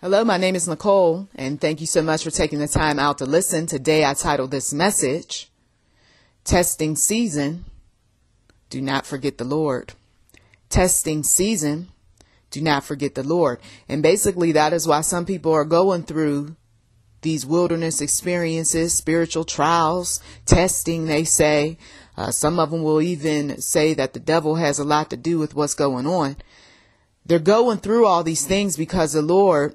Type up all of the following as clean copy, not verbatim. Hello, my name is Nicholl, and thank you so much for taking the time out to listen. Today I titled this message, Testing Season, Do Not Forget the Lord. Testing Season, Do Not Forget the Lord. And basically that is why some people are going through these wilderness experiences, spiritual trials, testing, they say. Some of them will even say that the devil has a lot to do with what's going on. They're going through all these things because the Lord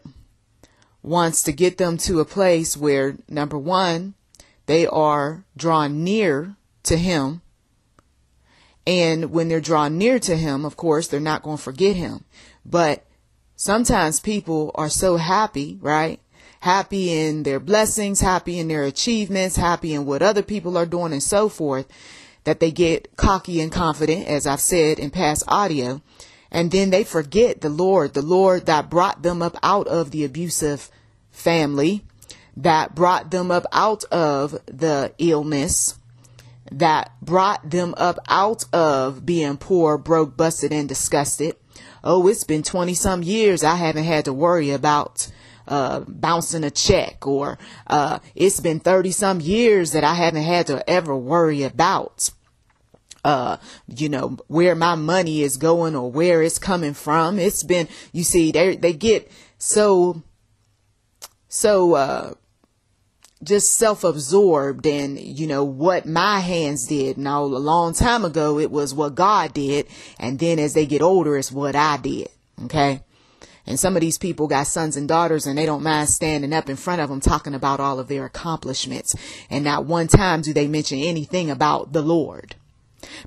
wants to get them to a place where, number one, they are drawn near to him. And when they're drawn near to him, of course, they're not going to forget him. But sometimes people are so happy, right? Happy in their blessings, happy in their achievements, happy in what other people are doing and so forth, that they get cocky and confident, as I've said in past audio. And then they forget the Lord that brought them up out of the abusive family, that brought them up out of the illness, that brought them up out of being poor, broke, busted, and disgusted. Oh, it's been 20 some years. I haven't had to worry about bouncing a check, or it's been 30 some years that I haven't had to ever worry about, you know, where my money is going or where it's coming from. It's been, you see, they get so just self-absorbed, and you know what my hands did. Now, a long time ago, it was what God did. And then as they get older, it's what I did. Okay. And some of these people got sons and daughters, and they don't mind standing up in front of them talking about all of their accomplishments. And not one time do they mention anything about the Lord.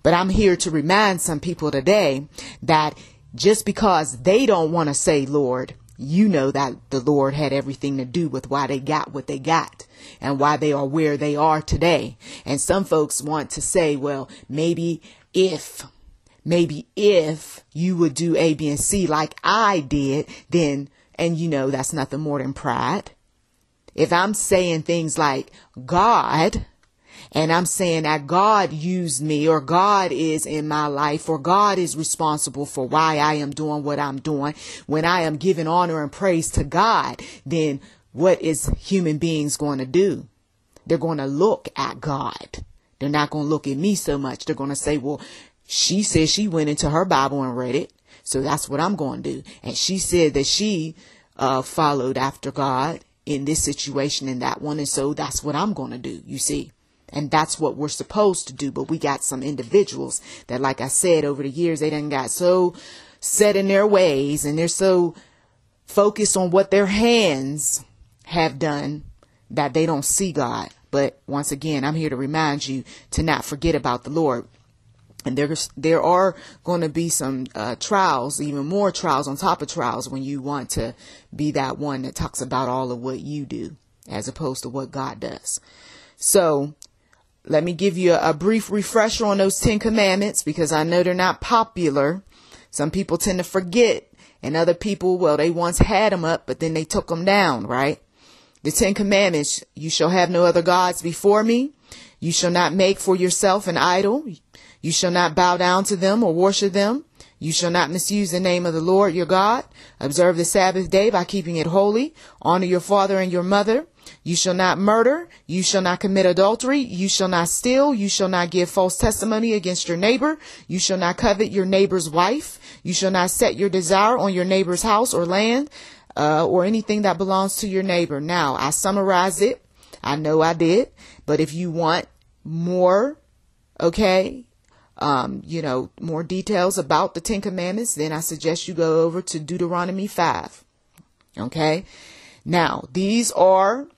But I'm here to remind some people today that just because they don't want to say Lord, you know that the Lord had everything to do with why they got what they got and why they are where they are today. And some folks want to say, well, maybe if you would do A, B, and C like I did, then, and you know, that's nothing more than pride. If I'm saying things like God, and I'm saying that God used me, or God is in my life, or God is responsible for why I am doing what I'm doing, when I am giving honor and praise to God, then what is human beings going to do? They're going to look at God. They're not going to look at me so much. They're going to say, well, she said she went into her Bible and read it, so that's what I'm going to do. And she said that she followed after God in this situation and that one, and so that's what I'm going to do, you see. And that's what we're supposed to do. But we got some individuals that, like I said, over the years, they done got so set in their ways, and they're so focused on what their hands have done that they don't see God. But once again, I'm here to remind you to not forget about the Lord. And there are going to be some trials, even more trials on top of trials, when you want to be that one that talks about all of what you do as opposed to what God does. So let me give you a brief refresher on those 10 commandments, because I know they're not popular. Some people tend to forget, and other people, well, they once had them up, but then they took them down, right? The 10 commandments: you shall have no other gods before me. You shall not make for yourself an idol. You shall not bow down to them or worship them. You shall not misuse the name of the Lord your God. Observe the Sabbath day by keeping it holy. Honor your father and your mother. You shall not murder. You shall not commit adultery. You shall not steal. You shall not give false testimony against your neighbor. You shall not covet your neighbor's wife. You shall not set your desire on your neighbor's house or land, or anything that belongs to your neighbor. Now, I summarize it. I know I did. But if you want more, okay, you know, more details about the Ten Commandments, then I suggest you go over to Deuteronomy 5. Okay. Now, these are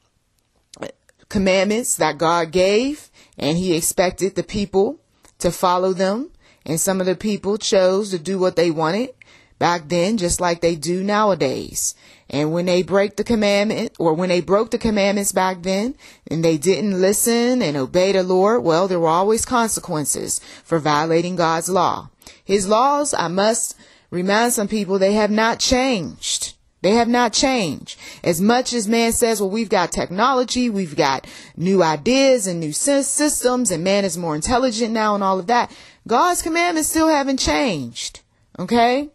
commandments that God gave, and he expected the people to follow them. And some of the people chose to do what they wanted back then, just like they do nowadays. And when they break the commandment, or when they broke the commandments back then, and they didn't listen and obey the Lord, well, there were always consequences for violating God's law. His laws, I must remind some people, they have not changed. They have not changed. As much as man says, well, we've got technology, we've got new ideas and new systems, and man is more intelligent now and all of that, God's commandments still haven't changed. Okay?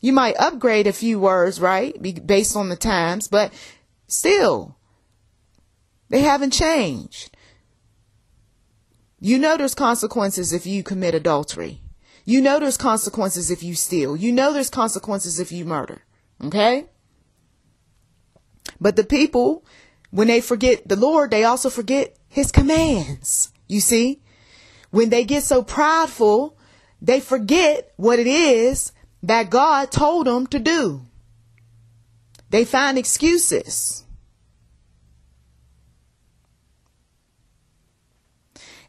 You might upgrade a few words, right, based on the times, but still, they haven't changed. You know there's consequences if you commit adultery. You know there's consequences if you steal. You know there's consequences if you murder. Okay? But the people, when they forget the Lord, they also forget his commands. You see? When they get so prideful, they forget what it is that God told them to do. They find excuses.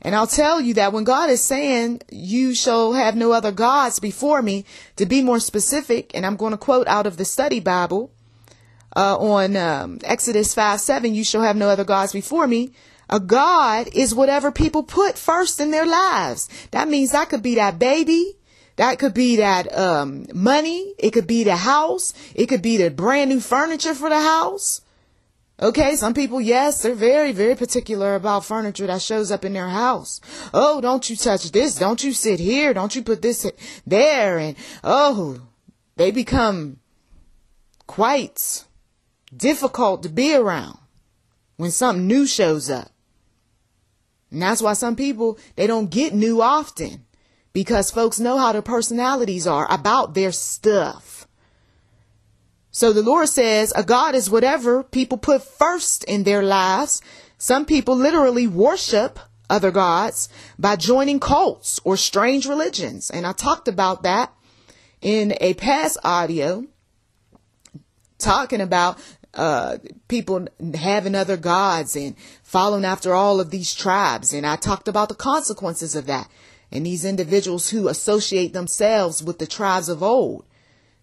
And I'll tell you that when God is saying, you shall have no other gods before me, to be more specific, and I'm going to quote out of the study Bible on Exodus 5:7, you shall have no other gods before me. A god is whatever people put first in their lives. That means that could be that baby. That could be that money. It could be the house. It could be the brand new furniture for the house. Okay, some people, yes, they're very, very particular about furniture that shows up in their house. Oh, don't you touch this. Don't you sit here. Don't you put this there. And, oh, they become quite difficult to be around when something new shows up. And that's why some people, they don't get new often, because folks know how their personalities are about their stuff. So the Lord says a god is whatever people put first in their lives. Some people literally worship other gods by joining cults or strange religions. And I talked about that in a past audio, talking about people having other gods and following after all of these tribes. And I talked about the consequences of that. And these individuals who associate themselves with the tribes of old.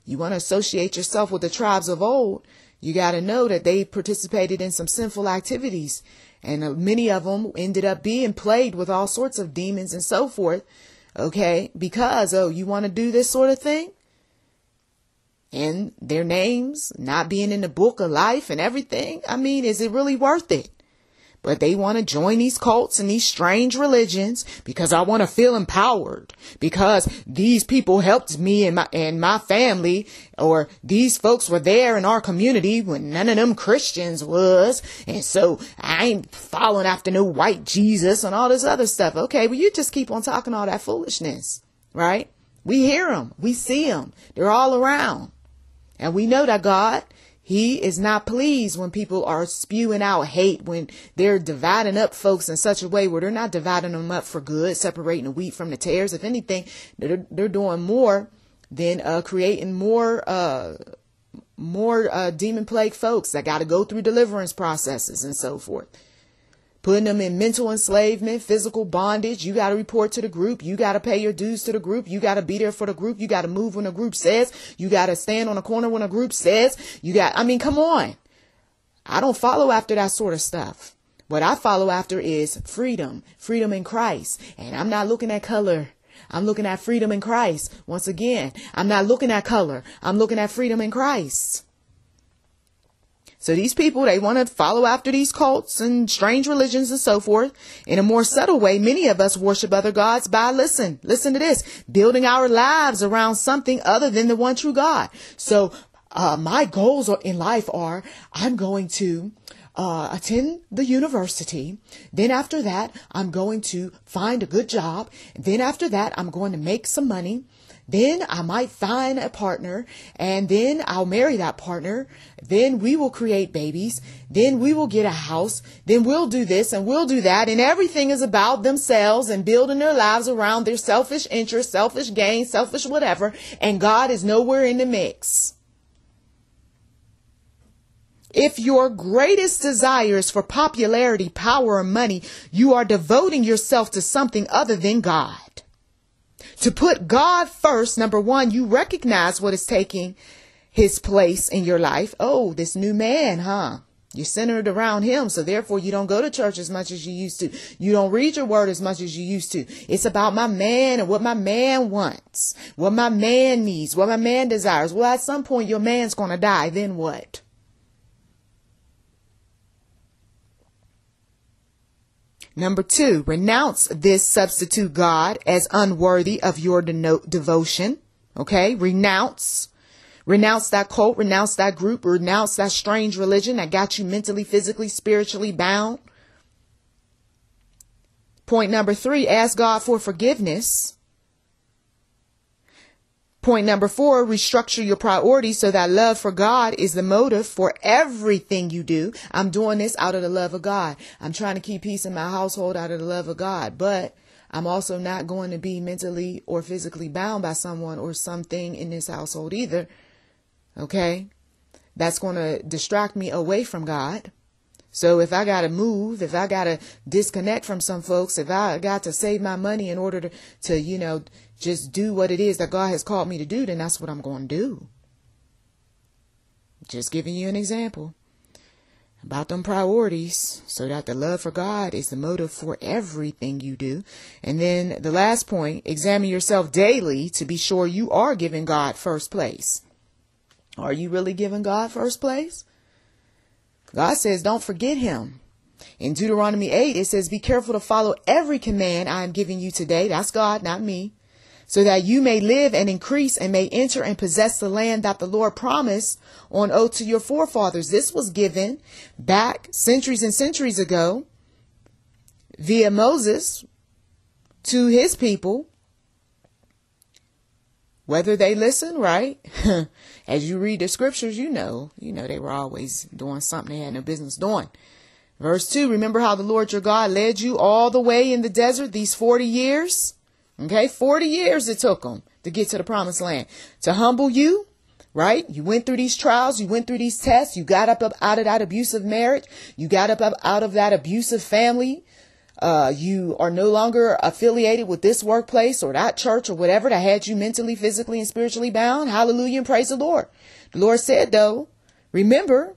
You want to associate yourself with the tribes of old, you got to know that they participated in some sinful activities. And many of them ended up being plagued with all sorts of demons and so forth. Okay, because, oh, you want to do this sort of thing? And their names not being in the book of life and everything. I mean, is it really worth it? But they want to join these cults and these strange religions because I want to feel empowered, because these people helped me and my family, or these folks were there in our community when none of them Christians was. And so I ain't following after no white Jesus and all this other stuff. Okay, well, you just keep on talking all that foolishness, right? We hear them. We see them. They're all around. And we know that God, he is not pleased when people are spewing out hate, when they're dividing up folks in such a way where they're not dividing them up for good, separating the wheat from the tares. If anything, they're doing more than creating more demon-plagued folks that got to go through deliverance processes and so forth. Putting them in mental enslavement, physical bondage. You got to report to the group. You got to pay your dues to the group. You got to be there for the group. You got to move when the group says. You got to stand on a corner when a group says. I mean, come on. I don't follow after that sort of stuff. What I follow after is freedom. Freedom in Christ. And I'm not looking at color. I'm looking at freedom in Christ. Once again, I'm not looking at color. I'm looking at freedom in Christ. So these people, they want to follow after these cults and strange religions and so forth. In a more subtle way, many of us worship other gods by, listen to this, building our lives around something other than the one true God. So my goals in life are, I'm going to attend the university. Then after that, I'm going to find a good job. And then after that, I'm going to make some money. Then I might find a partner, and then I'll marry that partner. Then we will create babies. Then we will get a house. Then we'll do this and we'll do that. And everything is about themselves and building their lives around their selfish interests, selfish gain, selfish whatever. And God is nowhere in the mix. If your greatest desire is for popularity, power, and money, you are devoting yourself to something other than God. To put God first, number one, you recognize what is taking his place in your life. Oh, this new man, huh? You're centered around him. So therefore, you don't go to church as much as you used to. You don't read your word as much as you used to. It's about my man and what my man wants, what my man needs, what my man desires. Well, at some point, your man's going to die. Then what? Number two, renounce this substitute God as unworthy of your devotion. Okay, renounce. Renounce that cult, renounce that group, renounce that strange religion that got you mentally, physically, spiritually bound. Point number 3, ask God for forgiveness. Point number 4, restructure your priorities so that love for God is the motive for everything you do. I'm doing this out of the love of God. I'm trying to keep peace in my household out of the love of God, but I'm also not going to be mentally or physically bound by someone or something in this household either. Okay? That's going to distract me away from God. So if I got to move, if I got to disconnect from some folks, if I got to save my money in order to, you know, just do what it is that God has called me to do, then that's what I'm going to do. Just giving you an example about them priorities so that the love for God is the motive for everything you do. And then the last point, examine yourself daily to be sure you are giving God first place. Are you really giving God first place? God says, don't forget him. In Deuteronomy 8, it says, be careful to follow every command I am giving you today. That's God, not me. So that you may live and increase and may enter and possess the land that the Lord promised on oath to your forefathers. This was given back centuries and centuries ago via Moses to his people. Whether they listen, right? As you read the scriptures, you know, they were always doing something they had no business doing. Verse 2, remember how the Lord your God led you all the way in the desert these 40 years. Okay, 40 years it took them to get to the promised land, to humble you, right? You went through these trials. You went through these tests. You got up out of that abusive marriage. You got up out of that abusive family. You are no longer affiliated with this workplace or that church or whatever that had you mentally, physically, and spiritually bound. Hallelujah and praise the Lord. The Lord said, though, remember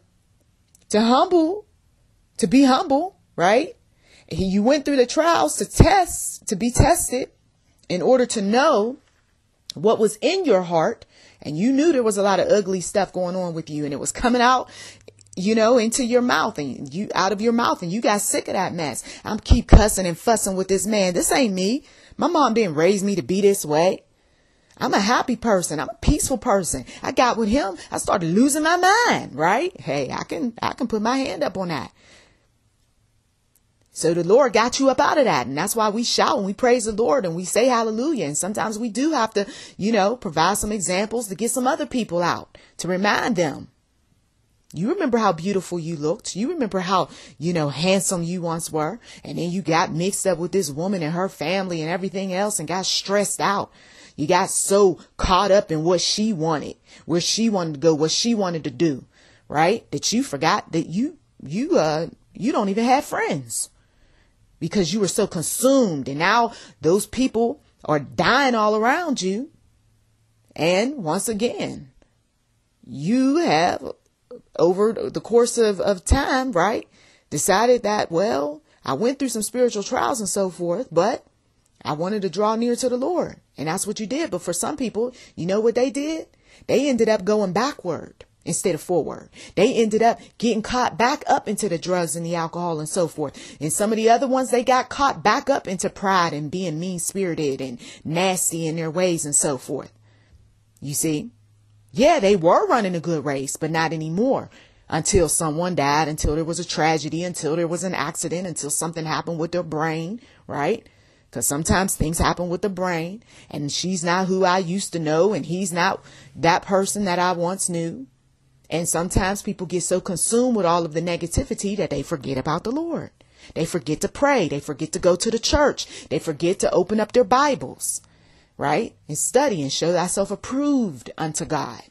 to be humble, right? You went through the trials to be tested in order to know what was in your heart. And you knew there was a lot of ugly stuff going on with you and it was coming out, you know, into your mouth and you out of your mouth and you got sick of that mess. I'm keep cussing and fussing with this man. This ain't me. My mom didn't raise me to be this way. I'm a happy person. I'm a peaceful person. I got with him. I started losing my mind, right? Hey, I can put my hand up on that. So the Lord got you up out of that. And that's why we shout and we praise the Lord and we say hallelujah. And sometimes we do have to, you know, provide some examples to get some other people out to remind them. You remember how beautiful you looked. You remember how, you know, handsome you once were. And then you got mixed up with this woman and her family and everything else and got stressed out. You got so caught up in what she wanted, where she wanted to go, what she wanted to do, right? That you forgot that you don't even have friends because you were so consumed. And now those people are dying all around you. And once again, you have, over the course of time, right, decided that, well, I went through some spiritual trials and so forth, but I wanted to draw near to the Lord. And that's what you did. But for some people, you know what they did? They ended up going backward instead of forward. They ended up getting caught back up into the drugs and the alcohol and so forth. And some of the other ones, they got caught back up into pride and being mean-spirited and nasty in their ways and so forth. You see? Yeah, they were running a good race, but not anymore until someone died, until there was a tragedy, until there was an accident, until something happened with their brain, right? Because sometimes things happen with the brain and she's not who I used to know and he's not that person that I once knew. And sometimes people get so consumed with all of the negativity that they forget about the Lord. They forget to pray. They forget to go to the church. They forget to open up their Bibles. Right? And study and show thyself approved unto God.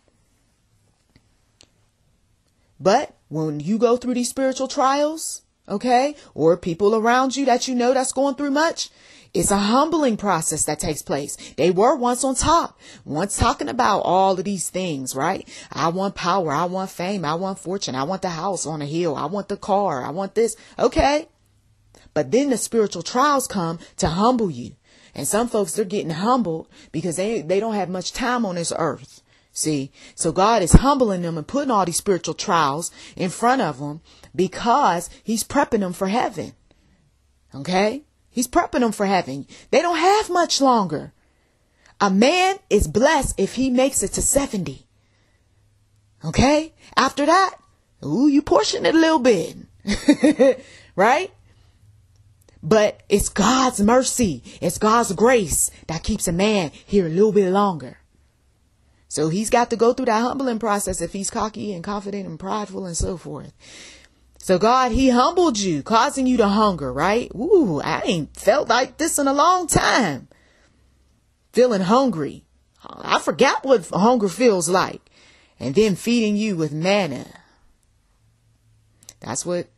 But when you go through these spiritual trials, okay, or people around you that you know that's going through much, it's a humbling process that takes place. They were once on top, once talking about all of these things, right? I want power. I want fame. I want fortune. I want the house on a hill. I want the car. I want this. Okay. But then the spiritual trials come to humble you. And some folks, they're getting humbled because they don't have much time on this earth. See, so God is humbling them and putting all these spiritual trials in front of them because he's prepping them for heaven. OK, he's prepping them for heaven. They don't have much longer. A man is blessed if he makes it to 70. Okay? After that, ooh, you portion it a little bit. Right? But it's God's mercy. It's God's grace that keeps a man here a little bit longer. So he's got to go through that humbling process if he's cocky and confident and prideful and so forth. So God, he humbled you, causing you to hunger, right? Ooh, I ain't felt like this in a long time. Feeling hungry. I forgot what hunger feels like. And then feeding you with manna. That's what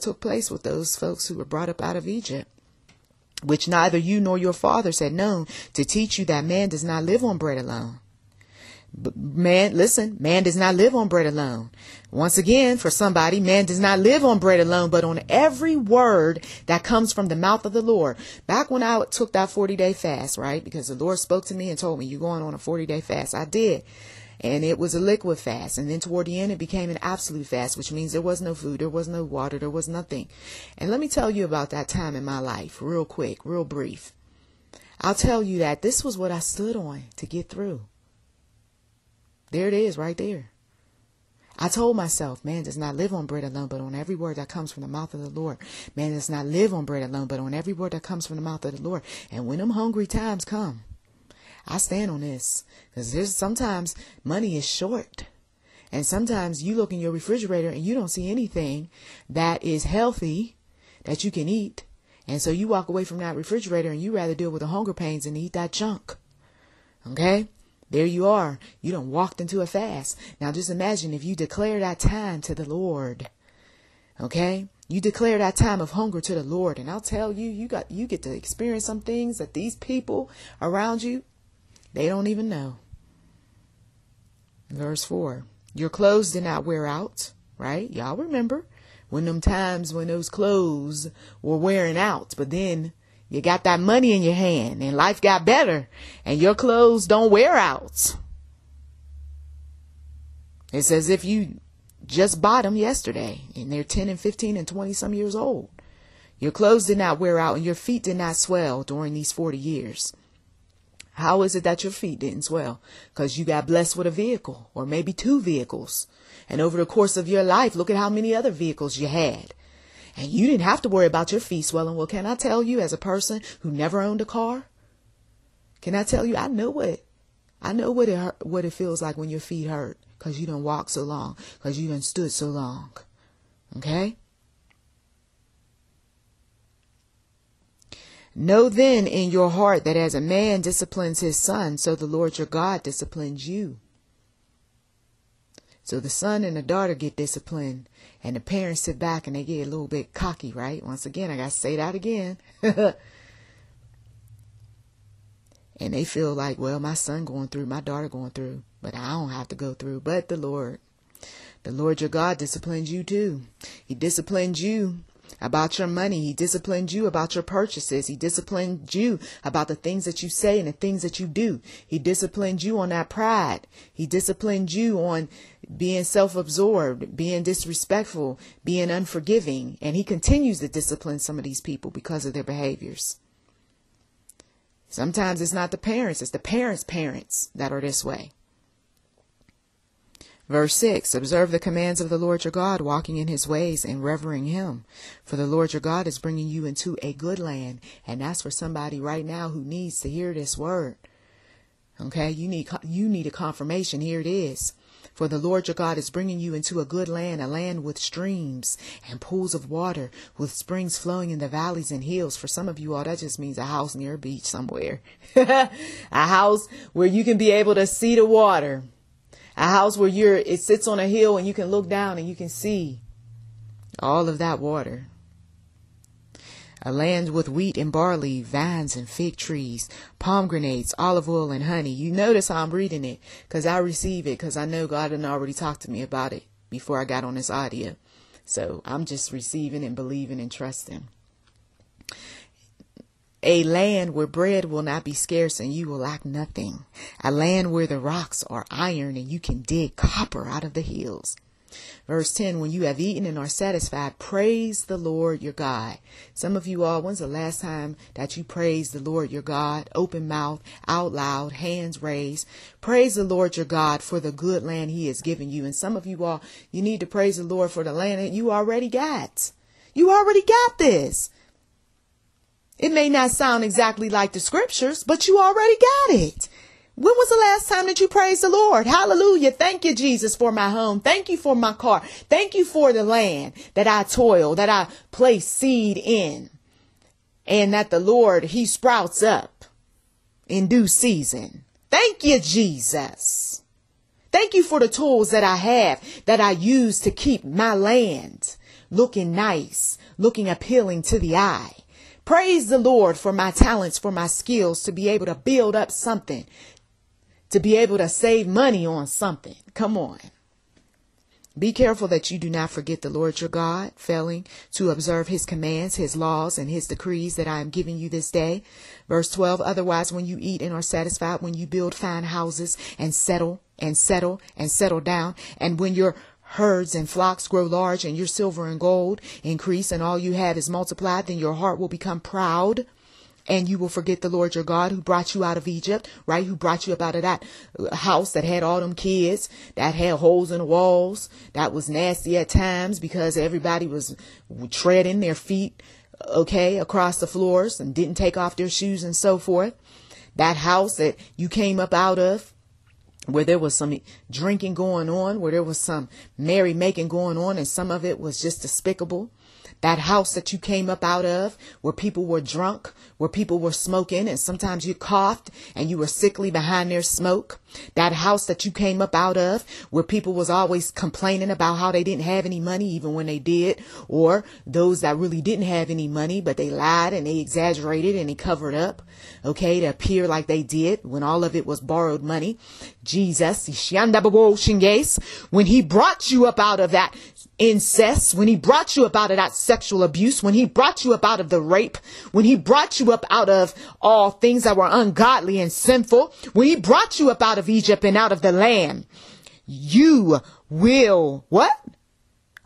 took place with those folks who were brought up out of Egypt, which neither you nor your fathers had known, to teach you that man does not live on bread alone. But man, listen, man does not live on bread alone. Once again, for somebody, man does not live on bread alone, but on every word that comes from the mouth of the Lord. Back when I took that 40-day fast, right, because the Lord spoke to me and told me, you're going on a 40-day fast. I did. And it was a liquid fast. And then toward the end, it became an absolute fast, which means there was no food, there was no water, there was nothing. And let me tell you about that time in my life, real quick, real brief. I'll tell you that this was what I stood on to get through. There it is right there. I told myself, man does not live on bread alone, but on every word that comes from the mouth of the Lord. Man does not live on bread alone, but on every word that comes from the mouth of the Lord. And when them hungry times come, I stand on this, because there's sometimes money is short, and sometimes you look in your refrigerator and you don't see anything that is healthy that you can eat. And so you walk away from that refrigerator and you rather deal with the hunger pains than eat that junk. Okay, there you are. You done walked into a fast. Now just imagine if you declare that time to the Lord. Okay, you declare that time of hunger to the Lord. And I'll tell you, you get to experience some things that these people around you, they don't even know. Verse 4, your clothes did not wear out, right? Y'all remember when them times when those clothes were wearing out, but then you got that money in your hand and life got better and your clothes don't wear out. It's as if you just bought them yesterday and they're 10 and 15 and 20 some years old. Your clothes did not wear out and your feet did not swell during these 40 years. How is it that your feet didn't swell? Because you got blessed with a vehicle or maybe two vehicles. And over the course of your life, look at how many other vehicles you had. And you didn't have to worry about your feet swelling. Well, can I tell you, as a person who never owned a car, can I tell you, I know what it feels like when your feet hurt because you done walked so long, because you done stood so long. Okay? Know then in your heart that as a man disciplines his son, so the Lord your God disciplines you. So the son and the daughter get disciplined, and the parents sit back and they get a little bit cocky, right? Once again, I got to say that again. And they feel like, well, my son going through, my daughter going through, but I don't have to go through. But the Lord your God disciplines you too. He disciplines you about your money. He disciplined you about your purchases. He disciplined you about the things that you say and the things that you do. He disciplined you on that pride. He disciplined you on being self-absorbed, being disrespectful, being unforgiving. And he continues to discipline some of these people because of their behaviors. Sometimes it's not the parents, it's the parents' parents that are this way. Verse 6, observe the commands of the Lord your God, walking in his ways and revering him. For the Lord your God is bringing you into a good land. And that's for somebody right now who needs to hear this word. Okay, you need a confirmation. Here it is. For the Lord your God is bringing you into a good land, a land with streams and pools of water, with springs flowing in the valleys and hills. For some of you all, that just means a house near a beach somewhere. A house where you can be able to see the water. A house where it sits on a hill and you can look down and you can see all of that water. A land with wheat and barley, vines and fig trees, pomegranates, olive oil and honey. You notice how I'm reading it because I receive it, because I know God didn't already talk to me about it before I got on this audio. So I'm just receiving and believing and trusting. A land where bread will not be scarce and you will lack nothing. A land where the rocks are iron and you can dig copper out of the hills. Verse 10, when you have eaten and are satisfied, praise the Lord your God. Some of you all, when's the last time that you praised the Lord your God? Open mouth, out loud, hands raised. Praise the Lord your God for the good land he has given you. And some of you all, you need to praise the Lord for the land that you already got. You already got this. It may not sound exactly like the scriptures, but you already got it. When was the last time that you praised the Lord? Hallelujah. Thank you, Jesus, for my home. Thank you for my car. Thank you for the land that I toil, that I place seed in, and that the Lord, he sprouts up in due season. Thank you, Jesus. Thank you for the tools that I have, that I use to keep my land looking nice, looking appealing to the eye. Praise the Lord for my talents, for my skills, to be able to build up something, to be able to save money on something. Come on. Be careful that you do not forget the Lord your God, failing to observe his commands, his laws, and his decrees that I am giving you this day. Verse 12, otherwise, when you eat and are satisfied, when you build fine houses and settle down, and when you're herds and flocks grow large and your silver and gold increase and all you have is multiplied, then your heart will become proud and you will forget the Lord your God who brought you out of Egypt, right? Who brought you up out of that house that had all them kids, that had holes in the walls, that was nasty at times because everybody was treading their feet, okay, across the floors and didn't take off their shoes and so forth. That house that you came up out of, where there was some drinking going on, where there was some merrymaking going on, and some of it was just despicable. That house that you came up out of, where people were drunk, where people were smoking, and sometimes you coughed and you were sickly behind their smoke. That house that you came up out of, where people was always complaining about how they didn't have any money, even when they did, or those that really didn't have any money, but they lied and they exaggerated and they covered up, okay, to appear like they did when all of it was borrowed money. Jesus, when he brought you up out of that incest, when he brought you up out of that sexual abuse, when he brought you up out of the rape, when he brought you up out of all things that were ungodly and sinful, when he brought you up out of Egypt and out of the land, you will, what?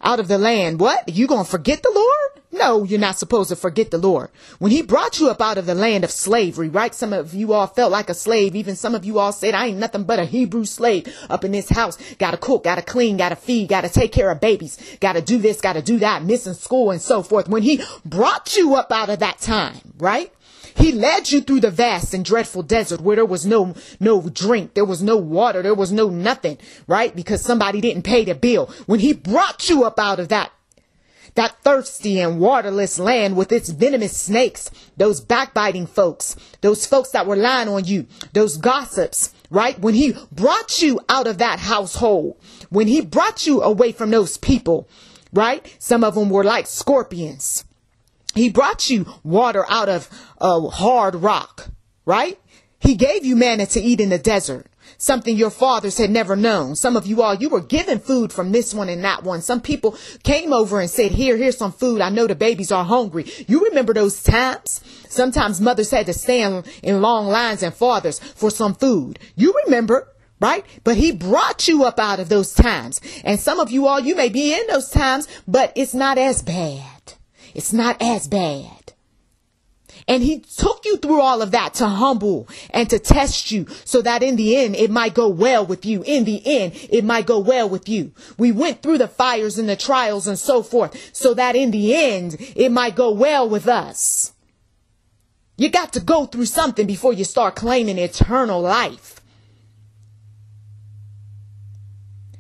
Out of the land, what? You gonna forget the Lord? No, you're not supposed to forget the Lord. When he brought you up out of the land of slavery, right? Some of you all felt like a slave. Even some of you all said, I ain't nothing but a Hebrew slave up in this house. Gotta cook, gotta clean, gotta feed, gotta take care of babies, gotta do this, gotta do that, missing school and so forth. When he brought you up out of that time, right? He led you through the vast and dreadful desert where there was no drink. There was no water. There was no nothing, right? Because somebody didn't pay the bill. When he brought you up out of that thirsty and waterless land with its venomous snakes, those backbiting folks, those folks that were lying on you, those gossips, right? When he brought you out of that household, when he brought you away from those people, right? Some of them were like scorpions. He brought you water out of hard rock, right? He gave you manna to eat in the desert, something your fathers had never known. Some of you all, you were given food from this one and that one. Some people came over and said, here's some food. I know the babies are hungry. You remember those times? Sometimes mothers had to stand in long lines and fathers for some food. You remember, right? But he brought you up out of those times. And some of you all, you may be in those times, but it's not as bad. It's not as bad. And he took you through all of that to humble and to test you so that in the end, it might go well with you. In the end, it might go well with you. We went through the fires and the trials and so forth so that in the end, it might go well with us. You got to go through something before you start claiming eternal life.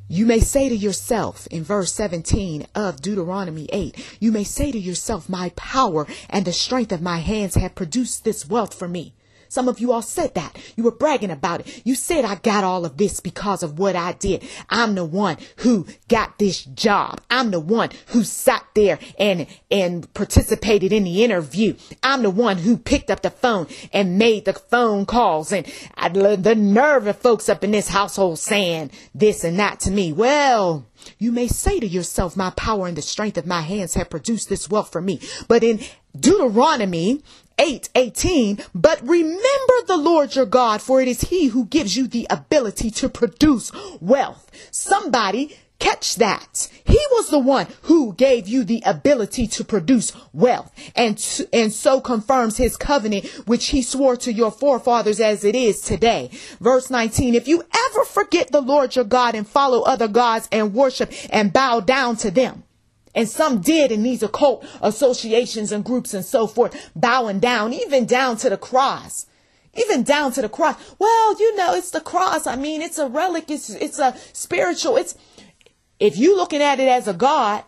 You may say to yourself in verse 17 of Deuteronomy 8, you may say to yourself, my power and the strength of my hands have produced this wealth for me. Some of you all said that. You were bragging about it. You said, I got all of this because of what I did. I'm the one who got this job. I'm the one who sat there and participated in the interview. I'm the one who picked up the phone and made the phone calls. And the nerve of folks up in this household saying this and that to me. Well, you may say to yourself, my power and the strength of my hands have produced this wealth for me. But in Deuteronomy 8:18, but remember the Lord your God, for it is he who gives you the ability to produce wealth. Somebody Catch that. He was the one who gave you the ability to produce wealth, and so confirms his covenant, which he swore to your forefathers as it is today. Verse 19, if you ever forget the Lord your God and follow other gods and worship and bow down to them. And some did in these occult associations and groups and so forth, bowing down, even down to the cross. Even down to the cross. Well, you know, it's the cross. I mean, it's a relic. It's a spiritual. It's, if you're looking at it as a god,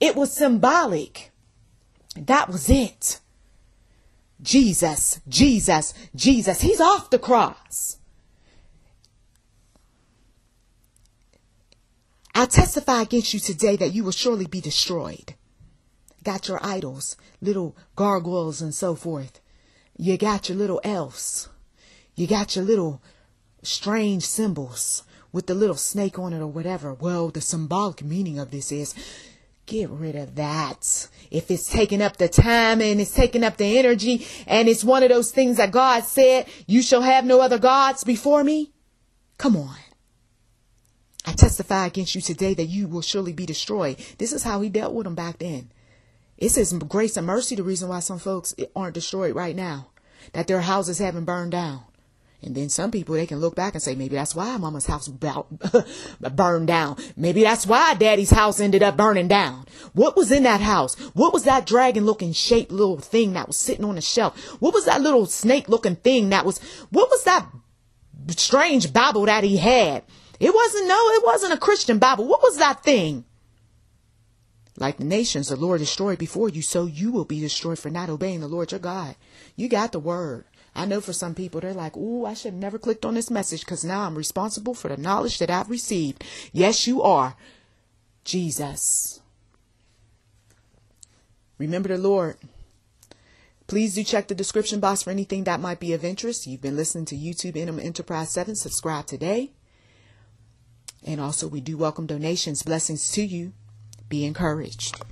it was symbolic. That was it. Jesus, Jesus, Jesus. He's off the cross. I testify against you today that you will surely be destroyed. Got your idols, little gargoyles and so forth. You got your little elves. You got your little strange symbols with the little snake on it or whatever. Well, the symbolic meaning of this is get rid of that. If it's taking up the time and it's taking up the energy and it's one of those things that God said, you shall have no other gods before me. Come on. I testify against you today that you will surely be destroyed. This is how he dealt with them back then. It's his grace and mercy, the reason why some folks aren't destroyed right now, that their houses haven't burned down. And then some people, they can look back and say, maybe that's why mama's house burned down. Maybe that's why daddy's house ended up burning down. What was in that house? What was that dragon looking shaped little thing that was sitting on the shelf? What was that little snake looking thing that was, what was that strange Bible that he had? It wasn't a Christian Bible. What was that thing? Like the nations, the Lord destroyed before you, so you will be destroyed for not obeying the Lord your God. You got the word. I know for some people, they're like, ooh, I should have never clicked on this message because now I'm responsible for the knowledge that I've received. Yes, you are. Jesus. Remember the Lord. Please do check the description box for anything that might be of interest. You've been listening to YouTube Infinite Enterprise 7. Subscribe today. And also, we do welcome donations. Blessings to you. Be encouraged.